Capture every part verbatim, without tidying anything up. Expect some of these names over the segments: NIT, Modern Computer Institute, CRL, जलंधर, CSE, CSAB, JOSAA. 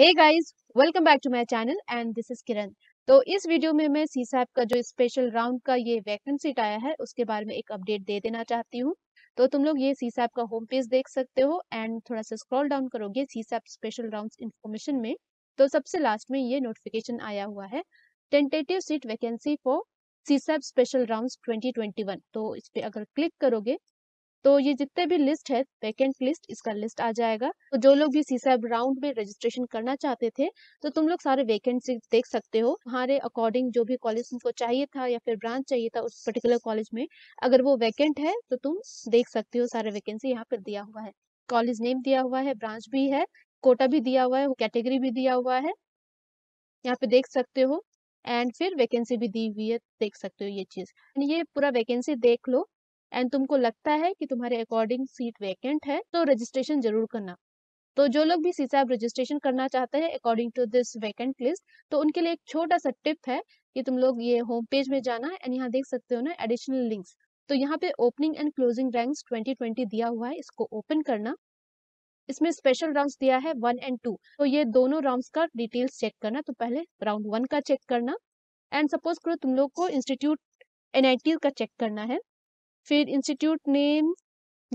Hey guys, welcome back to my channel and this is Kiran. तो इस video में मैं सीसैब का जो स्पेशल राउंड का ये वैकेंसी आया है उसके बारे में एक अपडेट दे देना चाहती हूँ। तो तुम लोग ये सीसैब का होम पेज देख सकते हो एंड थोड़ा सा स्क्रॉल डाउन करोगे सीसैब स्पेशल राउंड इन्फॉर्मेशन में तो सबसे लास्ट में ये नोटिफिकेशन आया हुआ है, tentative seat vacancy for CSAB special round twenty twenty one. तो इस पे अगर क्लिक करोगे तो ये जितने भी लिस्ट है वैकेंट लिस्ट, इसका लिस्ट आ जाएगा। तो जो लोग भी सीसैब राउंड में रजिस्ट्रेशन करना चाहते थे तो तुम लोग सारे वैकेंसी देख सकते हो। हमारे अकॉर्डिंग जो भी कॉलेज तुमको चाहिए था या फिर ब्रांच चाहिए था उस पर्टिकुलर कॉलेज में अगर वो वैकेंट है तो तुम देख सकते हो, सारे वैकेंसी यहाँ पर दिया हुआ है। कॉलेज नेम दिया हुआ है, ब्रांच भी है, कोटा भी दिया हुआ है, कैटेगरी भी दिया हुआ है, यहाँ पे देख सकते हो एंड फिर वैकेंसी भी दी हुई है, देख सकते हो ये चीज। ये पूरा वैकेंसी देख लो एंड तुमको लगता है कि तुम्हारे अकॉर्डिंग सीट वैकेंट है तो रजिस्ट्रेशन जरूर करना। तो जो लोग भी सीसैब रजिस्ट्रेशन करना चाहते हैं according to this vacant list तो उनके लिए एक छोटा सा टिप है कि तुम लोग ये होम पेज में जाना है एंड यहाँ देख सकते हो ना एडिशनल लिंक्स। तो यहाँ पे opening and closing ranks twenty twenty दिया हुआ है, इसको ओपन करना। इसमें स्पेशल राउंड दिया है वन एंड टू, तो ये दोनों राउंड का डिटेल्स चेक करना। तो पहले राउंड वन का चेक करना एंड सपोज करो तुम लोग को इंस्टीट्यूट एन आई टी का चेक करना है, फिर इंस्टीट्यूट नेम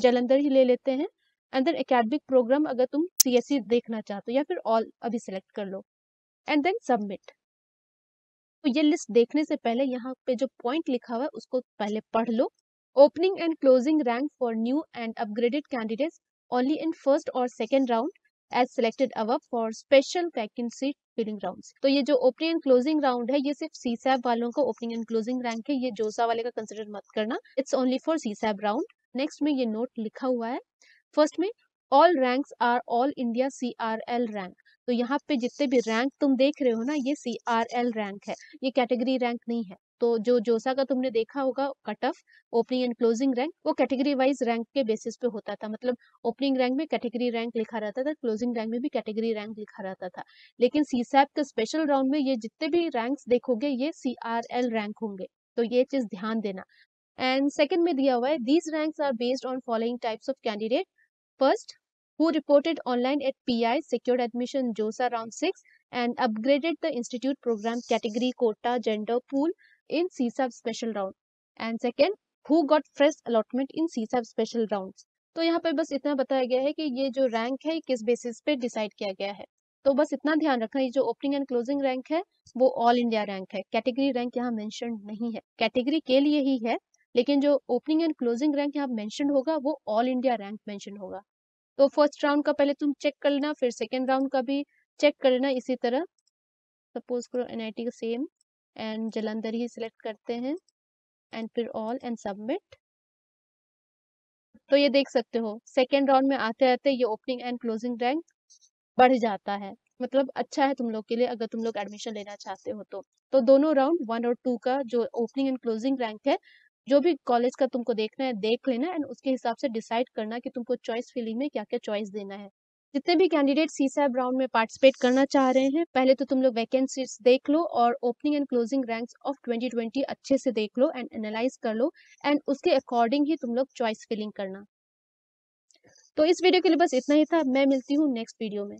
जलंधर ही ले लेते हैं। एंड देन एकेडमिक प्रोग्राम अगर तुम सी एस ई देखना चाहते हो या फिर ऑल अभी सिलेक्ट कर लो एंड देन सबमिट। तो ये लिस्ट देखने से पहले यहाँ पे जो पॉइंट लिखा हुआ है उसको पहले पढ़ लो। Opening and closing rank for new and upgraded candidates only in first और second round as selected above for special vacant seat filling rounds. तो ये जो ओपनिंग एंड क्लोजिंग राउंड है ये सिर्फ सीसैब वालों का ओपनिंग एंड क्लोजिंग रैंक है, ये जोसा वाले का कंसिडर मत करना, it's only for CSAB round. Next में ये नोट लिखा हुआ है, फर्स्ट में all ranks are all India C R L rank. तो यहाँ पे जितने भी रैंक तुम देख रहे हो ना ये सी आर एल रैंक है, ये कैटेगरी रैंक नहीं है। तो जो जोसा का तुमने देखा होगा cut off opening and closing rank वो कैटेगरी वाइज रैंक के बेसिस पे होता था, मतलब ओपनिंग रैंक में कैटेगरी रैंक लिखा रहता था, क्लोजिंग रैंक में भी कैटेगरी रैंक लिखा रहता था। लेकिन सीसैब के स्पेशल राउंड में ये जितने भी रैंक्स देखोगे ये सी आर एल रैंक होंगे, तो ये चीज ध्यान देना। एंड सेकेंड में दिया हुआ है these ranks are based on following types of candidate, first who reported online at P I, secured admission JOSAA round six and upgraded the institute program category quota gender pool in C S A B special round, and second who got fresh allotment in C S A B special rounds। तो यहाँ पे बस इतना बताया गया है कि ये जो रैंक है किस बेसिस पे डिसाइड किया गया है, तो बस इतना ध्यान रखना ये जो ओपनिंग एंड क्लोजिंग रैंक है वो ऑल इंडिया रैंक है, कैटेगरी रैंक यहाँ मेंशन नहीं है, कैटेगरी के लिए ही है। लेकिन जो ओपनिंग एंड क्लोजिंग रैंक यहाँ मेंशन होगा वो ऑल इंडिया रैंक मेंशन होगा। तो फर्स्ट राउंड का पहले तुम चेक कर लेना, फिर सेकेंड राउंड का भी चेक कर लेना इसी तरह। सपोज करो एन आई टी का सेम एंड जलंधर ही सिलेक्ट करते हैं एंड फिर ऑल एंड सबमिट। तो ये देख सकते हो सेकेंड राउंड में आते आते ये ओपनिंग एंड क्लोजिंग रैंक बढ़ जाता है, मतलब अच्छा है तुम लोग के लिए अगर तुम लोग एडमिशन लेना चाहते हो तो, तो दोनों राउंड वन और टू का जो ओपनिंग एंड क्लोजिंग रैंक है जो भी कॉलेज का तुमको देखना है देख लेना एंड उसके हिसाब से डिसाइड करना कि तुमको चॉइस फीलिंग में क्या क्या चॉइस देना है। जितने भी कैंडिडेट सीसैब राउंड में पार्टिसिपेट करना चाह रहे हैं पहले तो तुम लोग वैकेंट सीट्स देख लो और opening and closing ranks of twenty twenty अच्छे से देख लो एंड एनालाइज कर लो एंड उसके अकॉर्डिंग ही तुम लोग चॉइस फीलिंग करना। तो इस वीडियो के लिए बस इतना ही था, मैं मिलती हूँ नेक्स्ट वीडियो में।